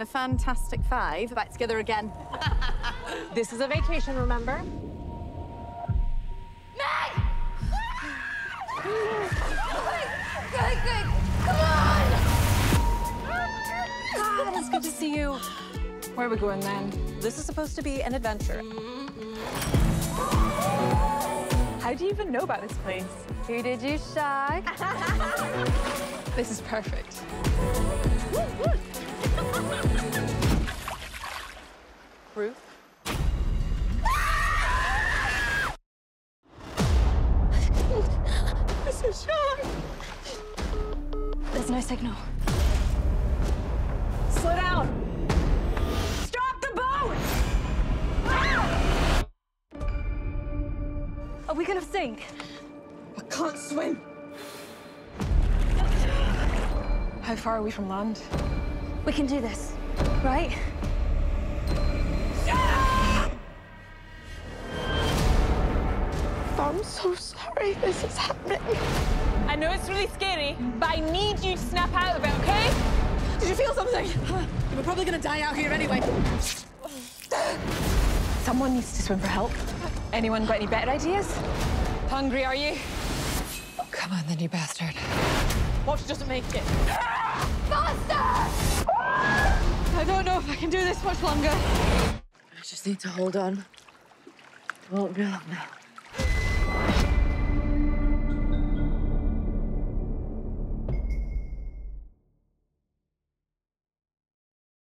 The Fantastic Five back together again. This is a vacation, remember? Meg! Good. Come on! God, it's good to see you. Where are we going then? This is supposed to be an adventure. How do you even know about this place? Who did you shag? This is perfect. Ruth? This is shag. There's no signal. Slow down. Are we gonna sink? I can't swim. How far are we from land? We can do this, right? Yeah! I'm so sorry this is happening. I know it's really scary, but I need you to snap out of it, okay? Did you feel something? We're probably gonna die out here anyway. Someone needs to swim for help. Anyone got any better ideas? Hungry, are you? Oh, come on then, you bastard. Watch doesn't make it. Faster! I don't know if I can do this much longer. I just need to hold on. It won't be long now.